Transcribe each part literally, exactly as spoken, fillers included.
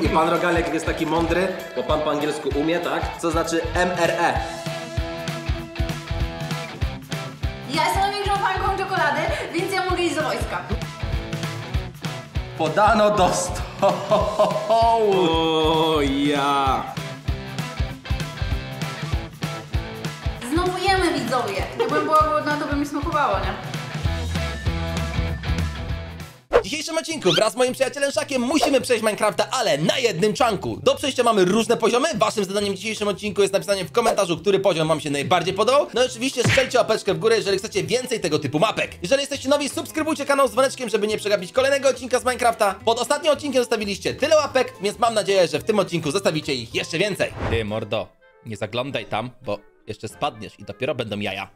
I pan Rogalek jest taki mądry, bo pan po angielsku umie, tak? Co znaczy M R E. Ja jestem największą fanką czekolady, więc ja mogę iść do wojska. Podano do stołu. O ja. Znowu jemy, widzowie. Gdybym była głodna, to by mi smakowało, nie? W dzisiejszym odcinku wraz z moim przyjacielem Szakiem musimy przejść Minecrafta, ale na jednym czanku. Do przejścia mamy różne poziomy. Waszym zadaniem w dzisiejszym odcinku jest napisanie w komentarzu, który poziom wam się najbardziej podobał. No i oczywiście strzelcie łapeczkę w górę, jeżeli chcecie więcej tego typu mapek. Jeżeli jesteście nowi, subskrybujcie kanał z dzwoneczkiem, żeby nie przegapić kolejnego odcinka z Minecrafta. Pod ostatnim odcinkiem zostawiliście tyle łapek, więc mam nadzieję, że w tym odcinku zostawicie ich jeszcze więcej. Ty mordo, nie zaglądaj tam, bo jeszcze spadniesz i dopiero będą jaja.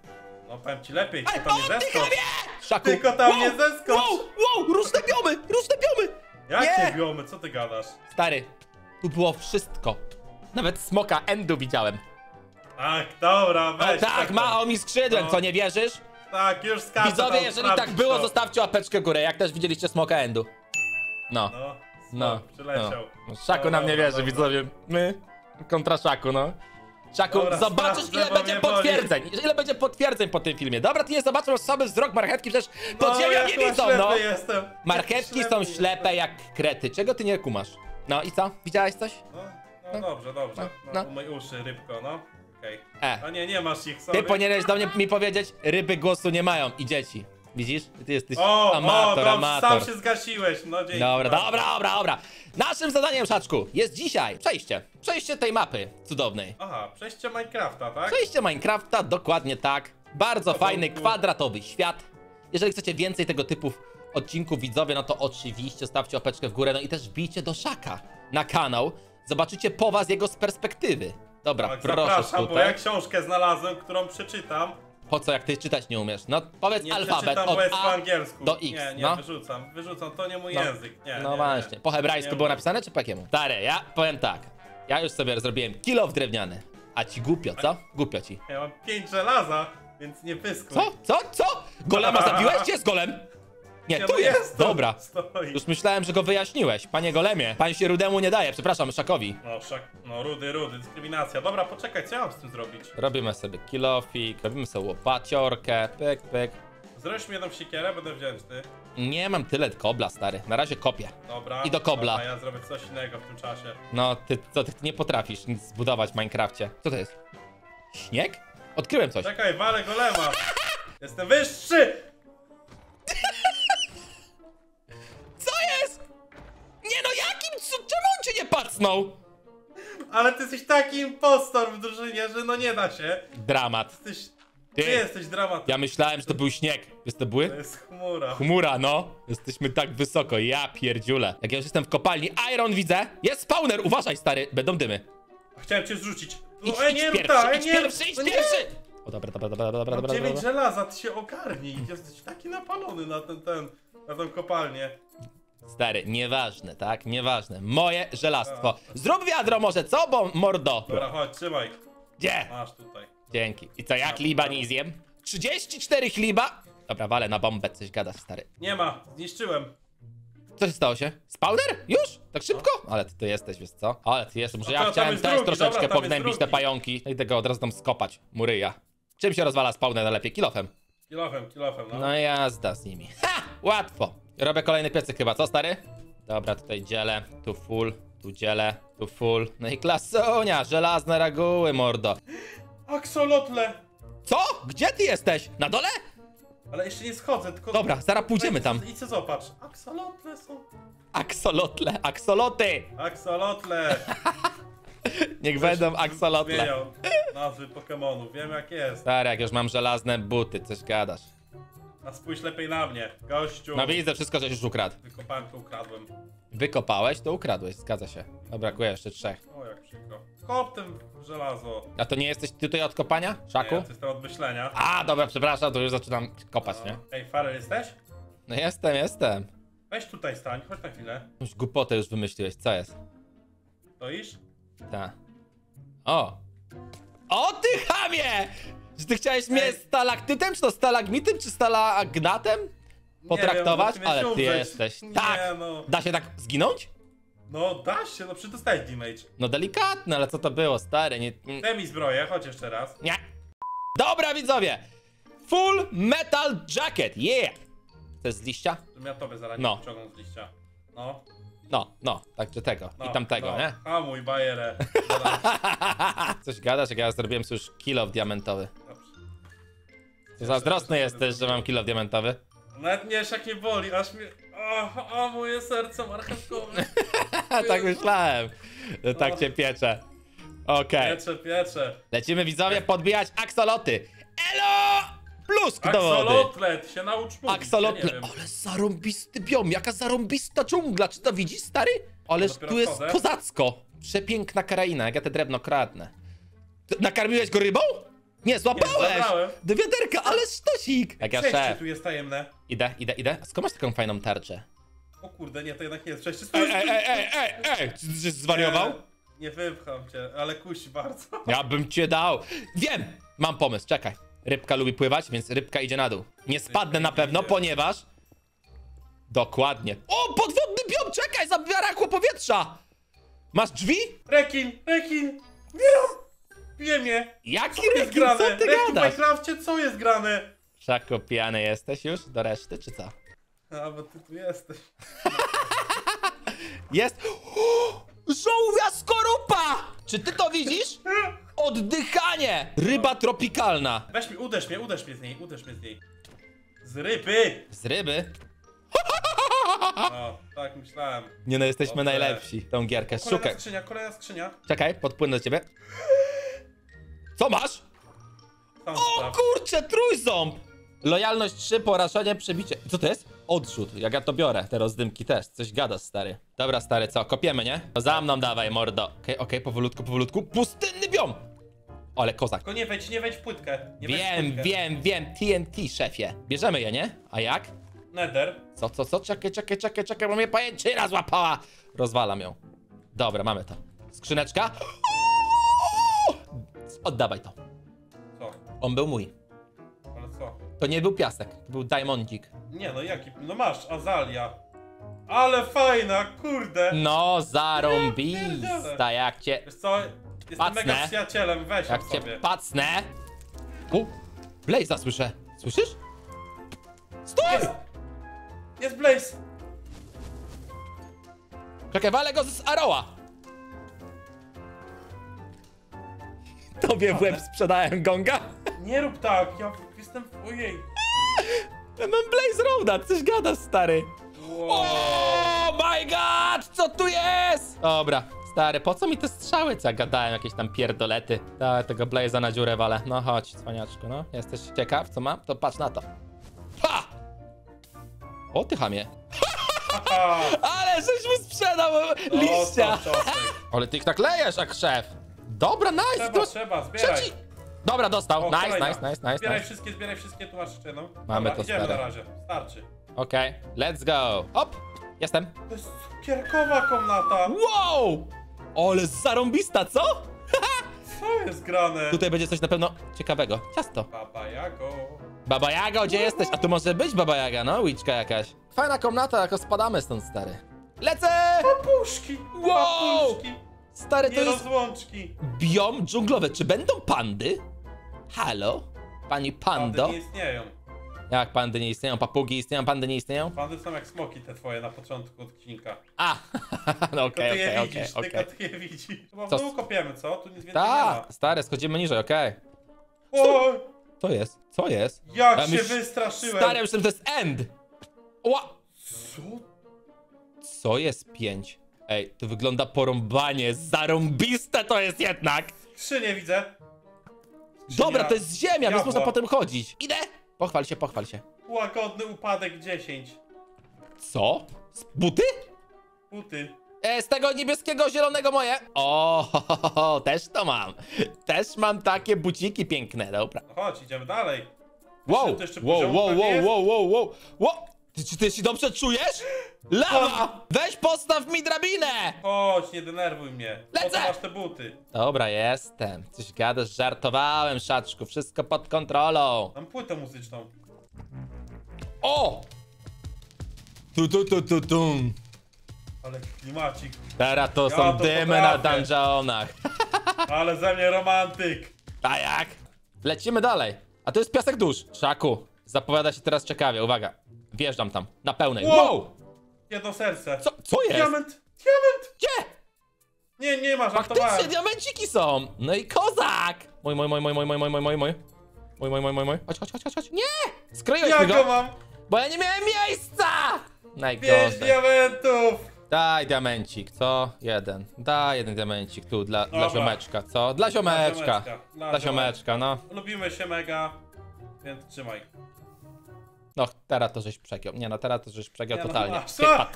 No powiem ci lepiej, ale tylko tam nie zeskocz. Szaku. Tylko tam wow, nie zeskocz. Wow, wow, różne biomy, różne biomy. Jakie nie. biomy, co ty gadasz? Stary, tu było wszystko. Nawet smoka Endu widziałem. Tak, dobra, weź. No, tak, machał mi skrzydłem, no. Co nie wierzysz? Tak, już skaczę. Widzowie, jeżeli tak było, to zostawcie łapeczkę w górę, jak też widzieliście smoka Endu. No, no, no, przyleciał. No. Szaku dobra, nam nie wierzy, dobra. Widzowie. My, kontra Szaku, no. Szaku, dobra, zobaczysz ile będzie potwierdzeń, boli. ile będzie potwierdzeń po tym filmie. Dobra, ty nie zobaczysz słaby wzrok, marchewki przecież pod no, ziemią ja nie widzą, no. Jestem. Marchewki są ślepe jak krety, czego ty nie kumasz? No i co? Widziałeś coś? No, no, no. dobrze, dobrze. No, no. No. Umyj uszy, rybko, no. Okej. Okay. No nie, nie masz ich, sorry. Ty powinieneś do mnie mi powiedzieć, ryby głosu nie mają i dzieci. Widzisz? Ty jesteś o, amator, o, dobrze, amator. Sam się zgasiłeś, no dzięki. Dobra, bardzo. dobra, dobra, dobra. Naszym zadaniem, Szaczku, jest dzisiaj przejście. Przejście tej mapy cudownej. Aha, przejście Minecrafta, tak? Przejście Minecrafta, dokładnie tak. Bardzo to fajny, był... kwadratowy świat. Jeżeli chcecie więcej tego typu odcinków, widzowie, no to oczywiście stawcie łapeczkę w górę. No i też wbijcie do Szaka na kanał. Zobaczycie po was jego z perspektywy. Dobra, tak, proszę zapraszam, bo ja książkę znalazłem, którą przeczytam. Po co, jak ty czytać nie umiesz? No powiedz nie alfabet od A po angielsku. do X. Nie, nie, no. wyrzucam, wyrzucam, to nie mój no. język. Nie, no nie, właśnie, nie. po hebrajsku nie było napisane czy po jakiemu? Stary, ja powiem tak, ja już sobie zrobiłem kilo w drewniany, a ci głupio, co? Głupio ci. Ja mam pięć żelaza, więc nie pyskuj. Co? Co? Co? Golema zabiłeś? Gdzie jest golem? Nie, nie tu jest! jest. Dobra, stoi. Już myślałem, że go wyjaśniłeś, panie golemie. Pan się rudemu nie daje, przepraszam, Szakowi. No, szak, no rudy, rudy, dyskryminacja. Dobra, poczekaj, co ja mam z tym zrobić? Robimy sobie kilofik, robimy sobie łopaciorkę, pyk, pyk. Zrobisz mi jedną siekierę, będę wdzięczny. Nie mam tyle kobla, stary, na razie kopię. Dobra, i do kobla. Dobra, ja zrobię coś innego w tym czasie. No, ty, to, ty nie potrafisz nic zbudować w Minecrafcie. Co to jest? Śnieg? Odkryłem coś. Czekaj, walę golema. Jestem wyższy! Nie pacnął! Ale ty jesteś taki impostor w drużynie, że no nie da się. Dramat. Ty, jesteś, ty. ty jesteś dramat. Ja myślałem, że to był śnieg. Wiesz, to były? To jest chmura. Chmura, no. Jesteśmy tak wysoko, ja pierdziule. Jak ja już jestem w kopalni, iron widzę. Jest spawner, uważaj stary, będą dymy. Chciałem cię zrzucić. No, idź, e, idź nie, pierwszy, ta, idź nie, pierwszy, idź no pierwszy! Nie. O dobra, dobra, dobra, dobra, dobra. dziewięć żelaza, ty się ogarnij. Jesteś taki napalony na ten, ten, na tę kopalnię. Stary, nieważne, tak? Nieważne. Moje żelastwo. Zrób wiadro może, co? Bo mordo. Dobra, chodź, trzymaj. Gdzie? Masz tutaj. Dzięki. I co, jak liba nie zjem? trzydzieści cztery chliba? Dobra, walę na bombę, coś gadasz, stary. Nie ma, zniszczyłem. Co się stało się? Spawner? Już? Tak szybko? Ale ty tu jesteś, wiesz co? Ale ty jesteś, może ja chciałem też troszeczkę pognębić te pająki. No i tego od razu tam skopać, muryja. Czym się rozwala spawner najlepiej? Kilofem. Kilofem, kilofem, no. No jazda z nimi. Ha! Łatwo. Robię kolejny piecyk chyba, co stary? Dobra, tutaj dzielę, tu full, tu dzielę, tu full. No i klasunia, żelazne reguły, mordo. Axolotle. Co? Gdzie ty jesteś? Na dole? Ale jeszcze nie schodzę, tylko... Dobra, zaraz pójdziemy tam. I co zobacz? Axolotle są... Axolotle, axoloty! Axolotle! Niech będą axolotle. Nazwy Pokemonów, wiem jak jest. Stary, jak już mam żelazne buty, coś gadasz. A spójrz lepiej na mnie, gościu. No widzę wszystko, żeś już ukradł. Wykopałem, to ukradłem. Wykopałeś, to ukradłeś, zgadza się. No brakuje jeszcze trzech. O, jak przykro. Kop tym żelazo. A to nie jesteś tutaj od kopania, Szaku? Nie, to jestem od myślenia. A, dobra, przepraszam, to już zaczynam kopać, no. nie? Ej, Farel, jesteś? No jestem, jestem. Weź tutaj stań, chodź na chwilę. Już głupotę już wymyśliłeś, co jest? Stoisz? Tak. O! O ty chamie! Czy ty chciałeś mnie stalaktytem, czy to stalagmitem, czy stalagnatem potraktować? Nie wiem, ale ty jesteś. Nie, tak! No. Da się tak zginąć? No da się, no przecież dostałeś damage. No delikatne, ale co to było, stary, nie... Daj mi zbroję, chodź jeszcze raz. Nie. Dobra, widzowie! Full metal jacket, yeah! To jest z liścia? Ja tobie zaraz no. Wyciągnął z liścia. No. No, no, także tego no, i tamtego, no. Nie? A mój bajerę. Coś gadasz, jak ja zrobiłem sobie już kilof diamentowy. Dobrze. Zazdrosny jesteś, że mam kilof diamentowy. Nawet nie, jak nie boli, aż mi... O, o moje serce marchewkowe. Tak myślałem, że tak o. Cię piecze. Okej. Okay. Piecze, piecze. Lecimy, widzowie, podbijać aksoloty. Elo! Plusk do wody. Axolotlet, się naucz mówić, Axolotlet. Ja ale zarąbisty biom, jaka zarąbista dżungla, czy to widzisz, stary? Ależ dopiero tu jest chodzę. Kozacko. Przepiękna kraina, jak ja te drewno kradnę. Ty nakarmiłeś go rybą? Nie, złapałeś! Do wiaderka, ale sztosik! Jak ja szef. Tu jest tajemne. Idę, idę, idę. Skąd masz taką fajną tarczę? O kurde, nie, to jednak nie jest przejście. Ej, ej, ej, ej, ej! Czy ty zwariował? Nie, nie wypcham cię, ale kusi bardzo. Ja bym cię dał. Wiem! Mam pomysł, czekaj. Rybka lubi pływać, więc rybka idzie na dół. Nie spadnę na pewno, ponieważ... Dokładnie. O, podwodny biom, czekaj, zabrakło powietrza! Masz drzwi? Rekin, rekin! Bije mnie! Jaki rekin? Co ty rekin gadasz? W Minecrafcie co jest grane? Szako, pijany jesteś już do reszty, czy co? A, bo ty tu jesteś. Jest... Żółwia skorupa! Czy ty to widzisz? Oddychanie! Ryba tropikalna. Weź mi, uderz mnie, uderz mnie z niej, uderz mnie z niej. Z ryby! Z ryby? No, tak myślałem. Nie no, jesteśmy Dobre. najlepsi tą gierkę. Kolejna Szukaj. skrzynia, kolejna skrzynia. Czekaj, podpłynę do ciebie. Co masz? Sam o spraw. kurczę, trójząb! Lojalność trzy, porażenie, przebicie. Co to jest? Odrzut, jak ja to biorę, te rozdymki też. Coś gadasz, stary. Dobra, stary, co? Kopiemy, nie? To za mną dawaj, mordo. Okej, okay, okej, okay, powolutku, powolutku. Pustynny biom! Ale kozak. Tylko nie wejdź, nie wejdź w płytkę. Nie wiem, w płytkę. wiem, wiem. T N T, szefie. Bierzemy je, nie? A jak? Nether. Co, co, co? Czekaj, czekaj, czekaj, czekaj, bo mnie pajęczyna złapała. Rozwalam ją. Dobra, mamy to. Skrzyneczka. Oddawaj to. Co? On był mój. Ale co? To nie był piasek, to był diamondzik. Nie no, jaki? No masz, azalia. Ale fajna, kurde. No, zarąbista, jak cię... Wiesz co? Jestem pacnę. mega przyjacielem, weź jak sobie. cię pacnę. U, Blaze'a słyszę. Słyszysz? Stój! Jest, Jest Blaze. Czekaj, walę go z Aroła. Tobie w łeb sprzedałem gonga? Nie rób tak, ja jestem... Ojej. Ja mam Blaze Roada, coś gadasz, stary. Wow. O my god, co tu jest? Dobra, stary, po co mi te strzały, co ja gadałem, jakieś tam pierdolety. Daj tego Blaze'a na dziurę walę. No chodź, cwaniaczku, no. Jesteś ciekaw, co mam? To patrz na to. Ha! O, ty chamie. Ale żeś mu sprzedał liścia. Ale ty ich tak lejesz, jak szef. Dobra, nice! Trzeba, to... trzeba, zbieraj. Trzeci... Dobra, dostał. O, nice, kolejna. nice, nice, nice. Zbieraj nice. wszystkie, zbieraj wszystkie, tu masz jeszcze, no. Mamy Dobra, to, idziemy stary. na razie, starczy. Okej, okay. let's go. Hop, jestem. To jest cukierkowa komnata. Wow! Ale zarąbista, co? Co jest grane? Tutaj będzie coś na pewno ciekawego. Ciasto. Baba Jago. Baba Jago, gdzie Baba. jesteś? A tu może być Baba Jaga, no? Łyczka jakaś. Fajna komnata, jako spadamy stąd, stary. Lecę! Papuszki, wow! Papuszki. Stary, to jest biom dżunglowy. Czy będą pandy? Halo? Pani pando? Pandy nie istnieją. Jak pandy nie istnieją? Papugi istnieją, pandy nie istnieją? Pandy są jak smoki te twoje na początku odcinka. A, no okej, okej, okej. Tylko ty je widzisz. Chyba w dół kopiemy, co? Tu nic więcej nie ma. Tak, stary, schodzimy niżej, okej. Okay. Co jest? Co jest? Jak ja się już... wystraszyłem. Stary, już tym to jest end. Ła. Co? Co jest pięć? Ej, to wygląda porąbanie, zarąbiste to jest jednak! Skrzynię widzę. Skrzynia. Dobra, to jest ziemia, Diabła. więc można potem chodzić. Idę! Pochwal się, pochwal się. Łagodny upadek dziesięć. Co? Z buty? Buty. E, z tego niebieskiego, zielonego moje. O, też to mam. Też mam takie buciki piękne, dobra. No chodź, idziemy dalej. Wow, wow, wow, wow, wow, wow, wow, wow. Ty, czy ty się dobrze czujesz? Lawa! Weź postaw mi drabinę! Chodź, nie denerwuj mnie. Lecę! Po co masz te buty? Dobra, jestem. Coś gadasz, żartowałem, szaczku. Wszystko pod kontrolą. Mam płytę muzyczną. O! Tu, tu, tu, tu, tu. Ale klimacik. Teraz to ja są to dymy potrafię. Na dungeonach. Ale ze mnie romantyk. A jak? Lecimy dalej. A to jest piasek dusz. Szaku, zapowiada się teraz ciekawie. Uwaga. Wjeżdżam tam. Na pełnej. Wow! Wow. Jedno serce. Co, co jest? Diament. Diament. Gdzie? Nie, nie ma żartowania. Faktycznie diamenciki są. No i kozak. Mój, mój, mój, mój, mój, mój, mój, mój, mój, mój. Mój, mój, mój, mój, mój. Chodź, chodź, chodź, chodź. Nie! Skroiłeś ja mi go. Ja go mam. Bo ja nie miałem miejsca. Najgorzej. Pięć diamentów. Daj diamencik, co? Jeden. Daj jeden diamencik tu dla, dla ziomeczka, co? Dla ziomeczka. Dla ziomeczka, dla dla ziomeczka. ziomeczka no. Lubimy się mega, więc trzymaj. No, teraz to żeś przegiął. Nie no, teraz to żeś przegiął totalnie.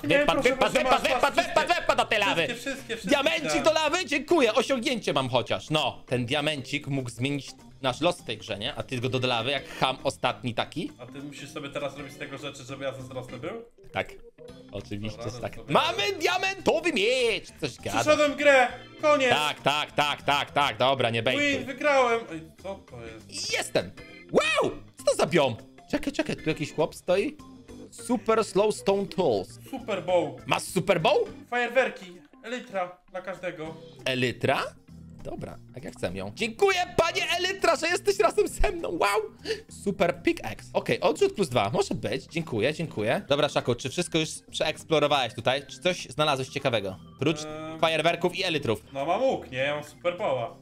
Wypadł, wypadł, wypadł, wypadł, wypadł, wypadł do tej lawy. Wszystkie, wszystkie, wszystkie, diamencik tak. do lawy, dziękuję. Osiągnięcie mam chociaż. No, ten diamencik mógł zmienić nasz los w tej grze, nie? A ty go do lawy, jak ham ostatni taki. A ty musisz sobie teraz robić z tego rzeczy, żeby ja zazdrosny był? Tak. Oczywiście, dobra, tak. Sobie... Mamy diamentowy miecz! Coś gada. Przyszedłem grę! Koniec! Tak, tak, tak, tak, tak, dobra, nie bejtuj. Uj, wygrałem! Oj, co to jest? Jestem! Wow! Co to za biom? Czekaj, czekaj, tu jakiś chłop stoi? Super Slow Stone Tools. Super Bow. Masz Super Bow? Fajerwerki. Elytra dla każdego. Elytra? Dobra, jak ja chcę ją. Dziękuję, panie Elytra, że jesteś razem ze mną. Wow! Super pickaxe. Okej, okay, odrzut plus dwa. Może być. Dziękuję, dziękuję. Dobra, Szaku, czy wszystko już przeeksplorowałeś tutaj? Czy coś znalazłeś ciekawego? Prócz eee... fajerwerków i elytrów. No mam łuk, nie? Ja mam super boa.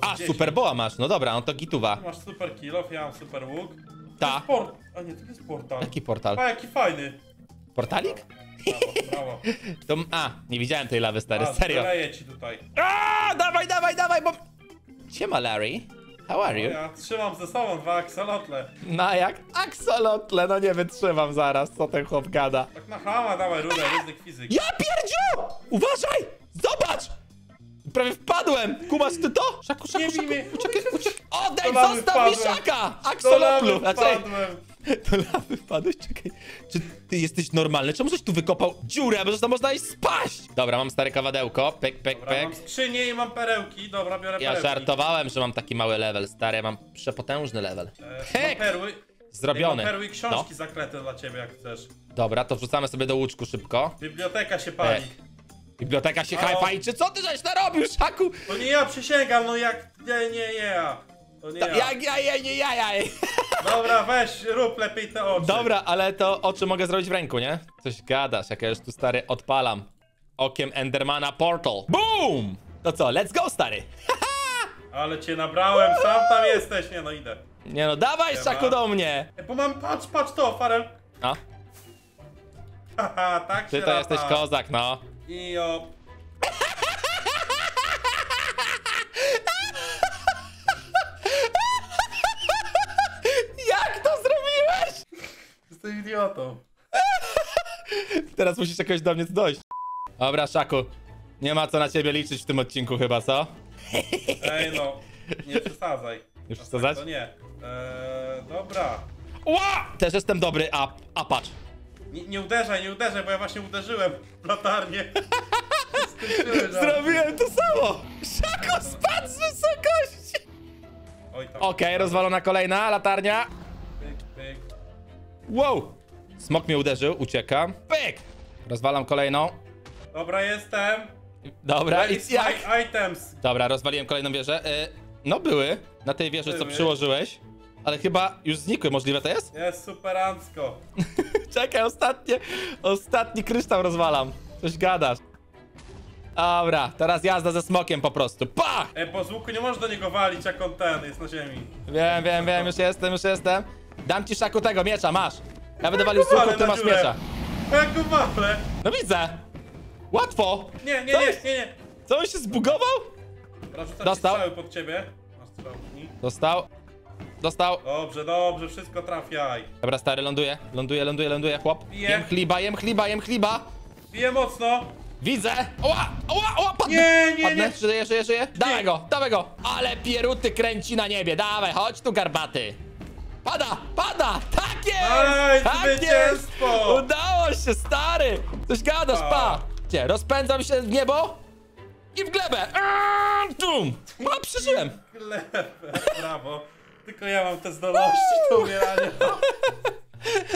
A, dziesięć. Super boa masz. No dobra, on to gituwa. Ty masz super kilof, ja mam super łuk. Ta. Port... A nie, to jest portal. Jaki portal? A, jaki fajny. Portalik? Brawo, brawo. To, a, nie widziałem tej lawy, stary, a, serio. Zaleję ci tutaj. A, dawaj, dawaj, dawaj, bo... Siema, Larry. How are you? Ja trzymam ze sobą dwa aksolotle. No jak? Aksolotle, no nie wytrzymam zaraz, co ten chłop gada. Tak na chama, dawaj, rudę, ryzyk fizyk. Ja pierdziu! Uważaj! Zobacz! Prawie wpadłem! Kumasz ty to? Szaku, szaku, szaku, uciekaj, uciekaj. Odejdź, zostaw mi szaka! Aksolotlu! Do lawy wpadłeś, czekaj. Czy ty jesteś normalny? Czemu żeś tu wykopał dziurę, bo tam można iść spaść? Dobra, mam stare kawadełko, pek, pek, pek. Mam skrzynię i mam perełki, dobra, biorę ja perełki. Ja żartowałem, że mam taki mały level, stary, mam przepotężny level. Pek! Perły. Zrobiony. Mam perły i książki no. Zaklęte dla ciebie, jak chcesz. Dobra, to wrzucamy sobie do łóżku szybko. Biblioteka się pali. Pek. Biblioteka się hajpa i czy co ty żeś narobił, Szaku? To nie ja, przysięgam, no jak... Nie, nie, nie ja. To nie to ja. Jak ja, ja, nie ja, ja. Dobra, weź, rób lepiej te oczy. Dobra, ale to oczy mogę zrobić w ręku, nie? Coś gadasz, jak ja już tu, stary, odpalam. Okiem Endermana portal. Boom! To co, let's go, stary. Ale cię nabrałem, sam tam jesteś. Nie no, idę. Nie no, dawaj, Siema. Szaku, do mnie. Bo mam, patrz, patrz to, Farel. A? Haha, tak się Ty to lata. Jesteś kozak, no. I op. Jak to zrobiłeś? Jestem idiotą. Teraz musisz jakoś do mnie dojść. Dobra, Szaku. Nie ma co na ciebie liczyć w tym odcinku chyba, co? Ej no, nie przesadzaj. Nie przesadzać? To nie. Eee, dobra. Ła! Też jestem dobry, a, a patrz. Nie, nie uderzaj, nie uderzaj, bo ja właśnie uderzyłem w latarnię. Zrobiłem to samo! Szaku spadł z wysokości! Okej, okay, rozwalona kolejna latarnia. Pyk, pyk. Wow! Smok mnie uderzył, uciekam. Pyk! Rozwalam kolejną. Dobra, jestem. Dobra, i jak? Items. Dobra, rozwaliłem kolejną wieżę. Yy, no były na tej wieży, były. Co przyłożyłeś. Ale chyba już znikły, możliwe to jest? Jest superancko. Czekaj, ostatnie, ostatni kryształ rozwalam. Coś gadasz. Dobra, teraz jazda ze smokiem po prostu. Pach! Ej, bo z łuku nie możesz do niego walić, jak on ten jest na ziemi. Wiem, wiem, wiem, już jestem, już jestem. Dam ci, Szaku, tego miecza, masz. Ja będę walił z łuku, ty masz miecza. Jaką waflę? No widzę. Łatwo. Nie, nie, nie, nie, nie. Co, on się zbugował? Dostał. Pod ciebie. Dostał. Dostał. Dobrze, dobrze, wszystko trafiaj. Dobra, stary, ląduje, ląduje, ląduje, ląduje, chłop. Piję. Jem chliba, jem chliba, jem chliba. Piję mocno. Widzę. Oła, oła, oła, padnę. Nie, nie, padnę. Nie. Żyje, żyje, żyje. Dawaj go, dawaj go. Ale pieruty kręci na niebie. Dawaj, chodź tu, garbaty. Pada, pada. Tak jest. Ej, tak zwycięstwo. Jest. Udało się, stary. Coś gadasz, pa. pa. Cię, rozpędzam się w niebo i w glebę. Eee, tum. A, przeżyłem. W glebę, brawo. Tylko ja mam te zdolności do umierania.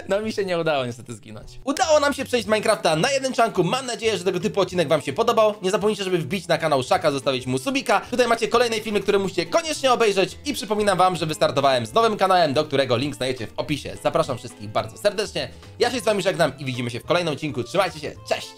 No mi się nie udało niestety zginąć. Udało nam się przejść Minecrafta na jeden czanku. Mam nadzieję, że tego typu odcinek wam się podobał. Nie zapomnijcie, żeby wbić na kanał Szaka, zostawić mu subika. Tutaj macie kolejne filmy, które musicie koniecznie obejrzeć. I przypominam wam, że wystartowałem z nowym kanałem, do którego link znajdziecie w opisie. Zapraszam wszystkich bardzo serdecznie. Ja się z wami żegnam i widzimy się w kolejnym odcinku. Trzymajcie się, cześć!